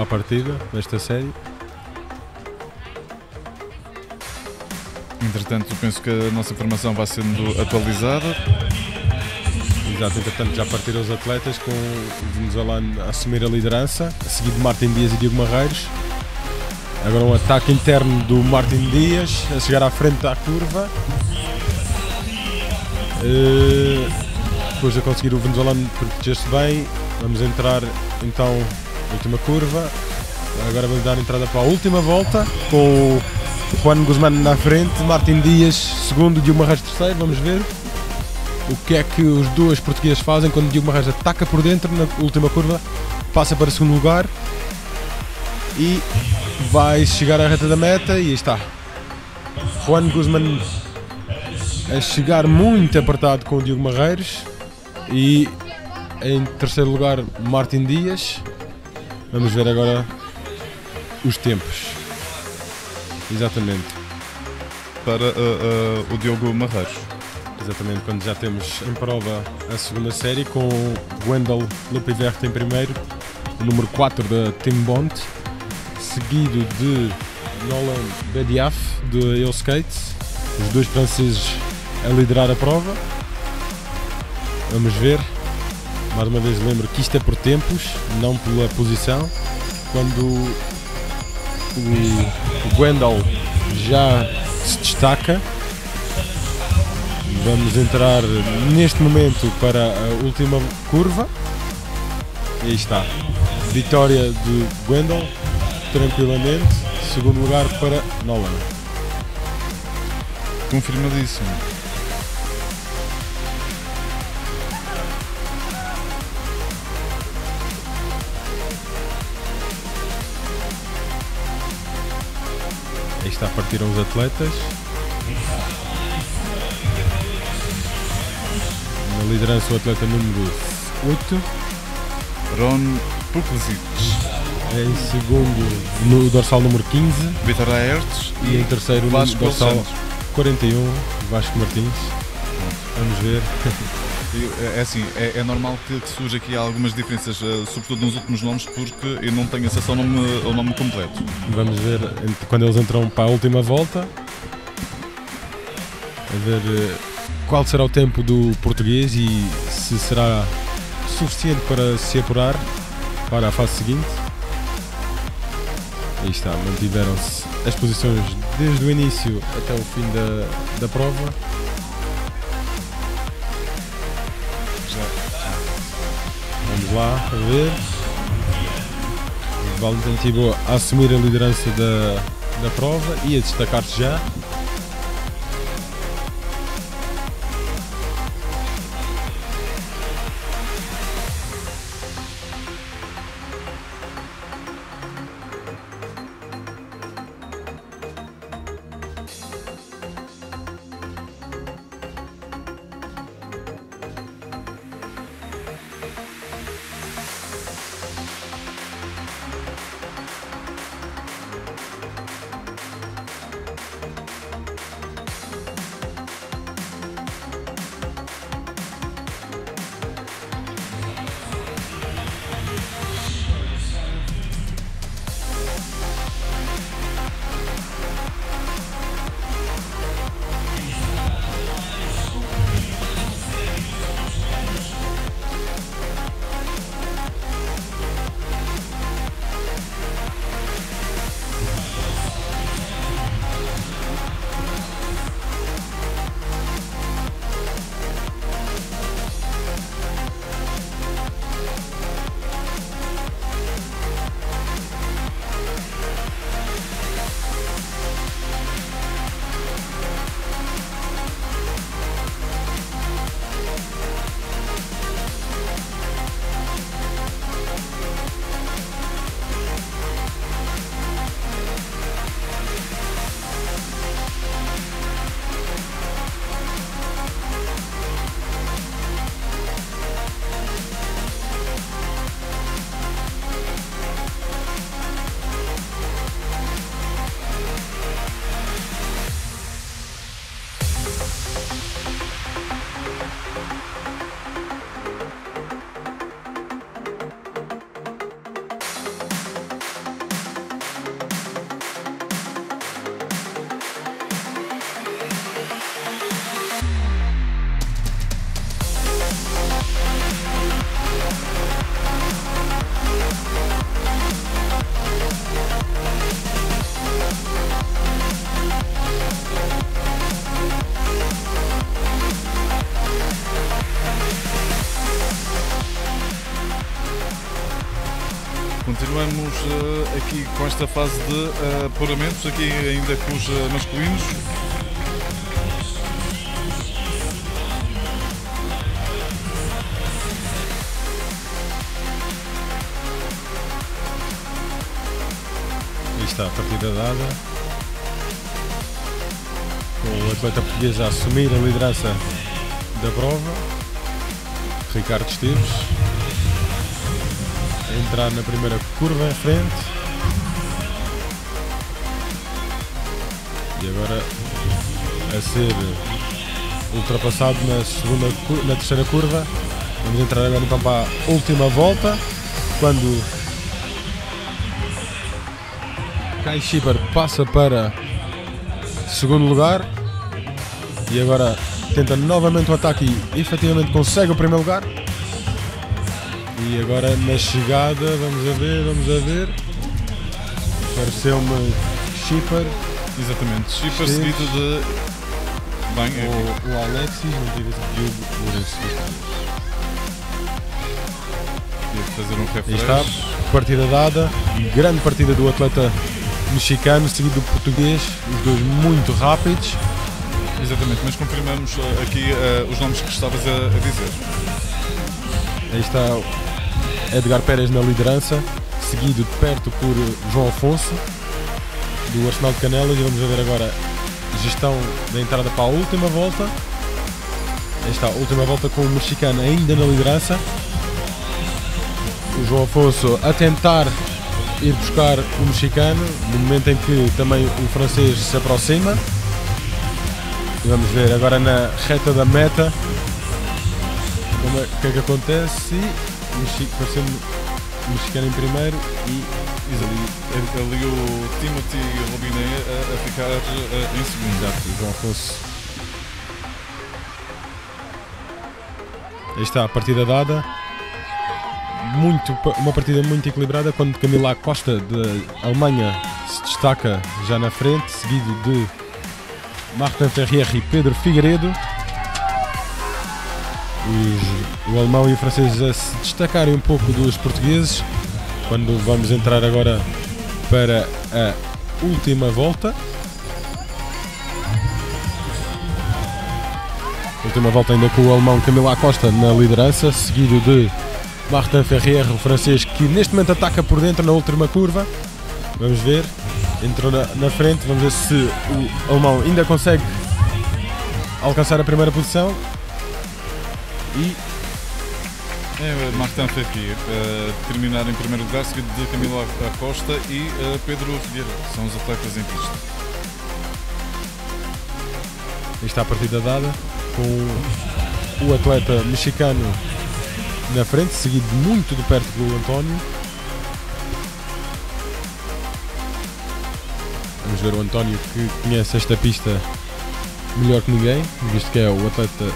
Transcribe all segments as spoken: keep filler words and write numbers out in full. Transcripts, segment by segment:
à partida desta série. Entretanto, penso que a nossa informação vai sendo atualizada. Exato, entretanto já partiram os atletas com o venezuelano a assumir a liderança, a seguir de Martyn Dias e Diogo Marreiros. Agora um ataque interno do Martyn Dias a chegar à frente da curva. Depois de conseguir o venezuelano proteger-se bem, vamos entrar então na última curva. Agora vamos dar a entrada para a última volta com o Jhoan Guzmán na frente, Martyn Dias segundo, Diogo Marreiros terceiro. Vamos ver o que é que os dois portugueses fazem quando Diogo Marreiros ataca por dentro na última curva, passa para segundo lugar e vai chegar à reta da meta. E aí está Jhoan Guzmán a chegar muito apertado com o Diogo Marreiros e em terceiro lugar Martyn Dias. Vamos ver agora os tempos. Exatamente. Para uh, uh, o Diogo Marreiros. Exatamente, quando já temos em prova a segunda série com o Gwendal Lepivert em primeiro, o número quatro da Team Bont, seguido de Nolan Beddiaf, de E O Skates, os dois franceses a liderar a prova. Vamos ver, mais uma vez lembro que isto é por tempos, não pela posição. Quando o Gwendal já se destaca, vamos entrar neste momento para a última curva. E aí está, vitória de Gwendal, tranquilamente, segundo lugar para Nolan. Confirmadíssimo. Aí está, partiram os atletas. Na liderança o atleta número oito, Ron Pucklitzsch. Em segundo, no dorsal número quinze, Victor Aerts. E em terceiro, Vasco dorsal quarenta e um, Vasco Martins. Vamos ver. É assim, é, é normal que surja aqui algumas diferenças, sobretudo nos últimos nomes, porque eu não tenho acesso ao nome, ao nome completo. Vamos ver quando eles entram para a última volta, a ver qual será o tempo do português e se será suficiente para se apurar para a fase seguinte. Aí está, mantiveram-se as posições desde o início até o fim da, da prova. Vamos lá, a ver. Valentim Tibo a assumir a liderança da, da prova e a destacar-se já. Continuamos uh, aqui com esta fase de uh, apuramentos, aqui ainda com os uh, masculinos. Aí está a partida dada, com o atleta português a assumir a liderança da prova, Ricardo Esteves. Entrar na primeira curva em frente e agora a ser ultrapassado na, segunda, na terceira curva. Vamos entrar agora então para a última volta, quando Kay Schipper passa para segundo lugar e agora tenta novamente o ataque e efetivamente consegue o primeiro lugar. E agora na chegada, vamos a ver, vamos a ver, pareceu-me Schipper. Exatamente, Schipper Esteves, seguido de bem, o, é o Alexis, não digo Diogo Lourenço. Deve fazer um refresh. Está, partida dada, grande partida do atleta mexicano, seguido do português, os dois muito rápidos. Exatamente, mas confirmamos aqui uh, os nomes que estavas a, a dizer. Aí está Edgar Pérez na liderança, seguido de perto por João Afonso, do Arsenal de Canelas. E vamos ver agora a gestão da entrada para a última volta. Aí está a última volta com o mexicano ainda na liderança. O João Afonso a tentar ir buscar o mexicano, no momento em que também o francês se aproxima. E vamos ver agora na reta da meta o que é que acontece. O mexicano em primeiro e ali, ali o Timothée Robinet a, a ficar a, em segundo. Exato, João Afonso. Aí está a partida dada, muito, uma partida muito equilibrada, quando Camilo Acosta da Alemanha se destaca já na frente, seguido de Martin Ferrier e Pedro Figueiredo. Os, o alemão e o francês a se destacarem um pouco dos portugueses, quando vamos entrar agora para a última volta. Última volta ainda com o alemão Camilo Acosta na liderança, seguido de Martin Ferreira, o francês, que neste momento ataca por dentro na última curva. Vamos ver, entrou na, na frente, vamos ver se o alemão ainda consegue alcançar a primeira posição. E é Martin Ferri uh, terminar em primeiro lugar, seguido de Camilo Acosta e uh, Pedro Figueiredo. São os atletas em pista. Aí está a partida dada, com o atleta mexicano na frente, seguido muito de perto do António. Vamos ver o António, que conhece esta pista melhor que ninguém, visto que é o atleta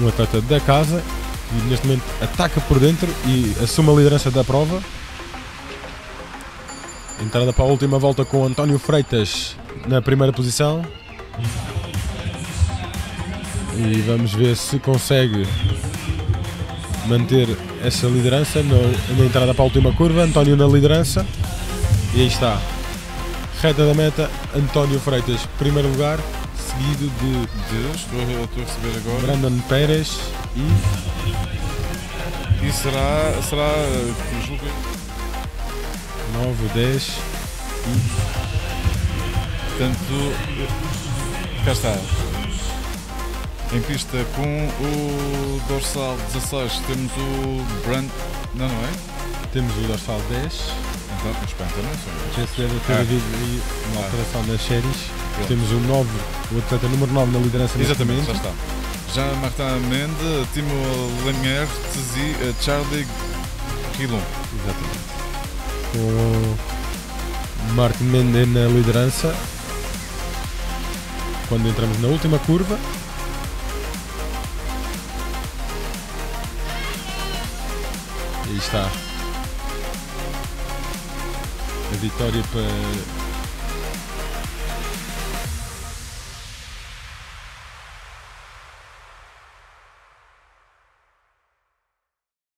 um atleta da casa, que neste momento ataca por dentro e assume a liderança da prova. Entrada para a última volta com António Freitas na primeira posição. E vamos ver se consegue manter essa liderança na entrada para a última curva. António na liderança. E aí está, reta da meta, António Freitas, primeiro lugar, seguido de Deus, estou a receber agora Brandon Pérez e e será será nove, dez e portanto cá está em pista com o dorsal dezasseis. Temos o Brand, não, não é? Temos o dorsal dez. Então, mas espanta, não sei. Já se deve ter havido uma alteração nas séries. Temos o nove, o atleta número nove na liderança. Exatamente, já está. Já Marta Mendes, Timo Lehnerts e Charlie Rilon. Exatamente. Com Martin Mendes na liderança, quando entramos na última curva. Aí está a vitória para